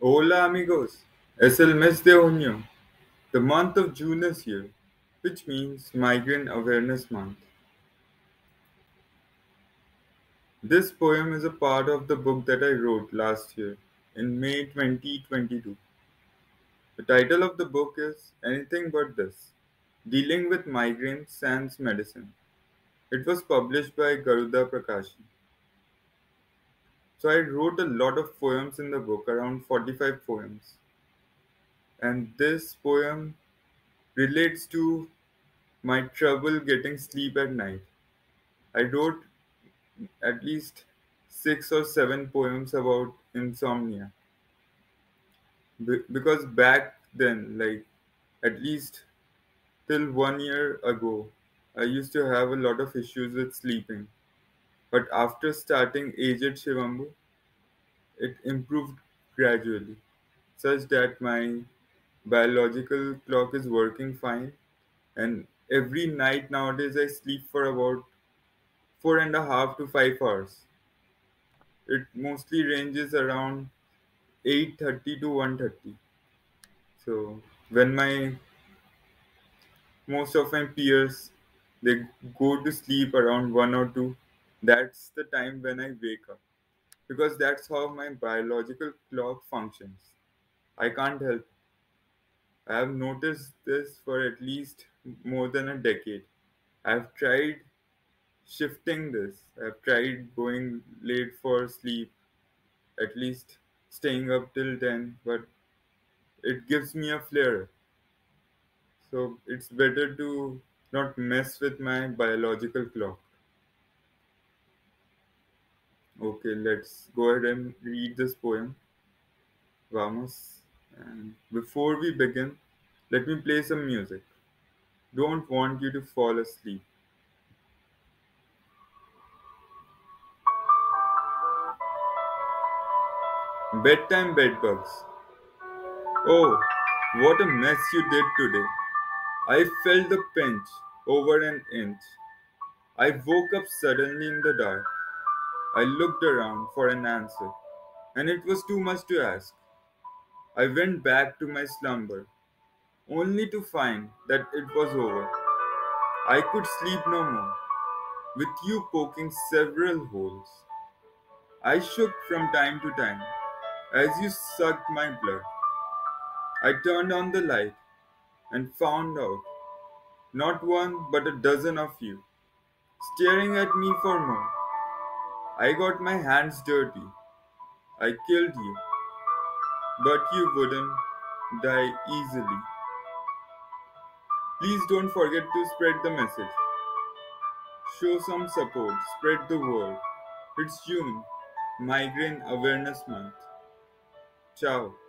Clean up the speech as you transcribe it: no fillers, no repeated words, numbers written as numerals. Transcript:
Hola amigos, SL mes de junio. The month of June is here, which means Migraine Awareness Month. This poem is a part of the book that I wrote last year in May 2022. The title of the book is Anything But This: Dealing with Migraine Sans Medicine. It was published by Garuda Prakashan. So I wrote a lot of poems in the book, around 45 poems. And this poem relates to my trouble getting sleep at night. I wrote at least 6 or 7 poems about insomnia. Because back then, like at least till 1 year ago, I used to have a lot of issues with sleeping. But after starting Aged Shivambu, it improved gradually, such that my biological clock is working fine. And every night nowadays, I sleep for about 4.5 to 5 hours. It mostly ranges around 8:30 to 1:30. So when most of my peers, they go to sleep around 1 or 2. That's the time when I wake up, because that's how my biological clock functions. I can't help it. I have noticed this for at least more than a decade. I've tried shifting this. I've tried going late for sleep, at least staying up till 10, but it gives me a flare. So it's better to not mess with my biological clock. Okay, let's go ahead and read this poem. Vamos. And before we begin, let me play some music. Don't want you to fall asleep. Bedtime Bedbugs. Oh, what a mess you did today. I felt the pinch over an inch. I woke up suddenly in the dark. I looked around for an answer, and it was too much to ask. I went back to my slumber, only to find that it was over. I could sleep no more, with you poking several holes. I shook from time to time as you sucked my blood. I turned on the light and found out not one but a dozen of you, staring at me for more. I got my hands dirty. I killed you, but you wouldn't die easily. Please don't forget to spread the message. Show some support, spread the word. It's June, Migraine Awareness Month. Ciao.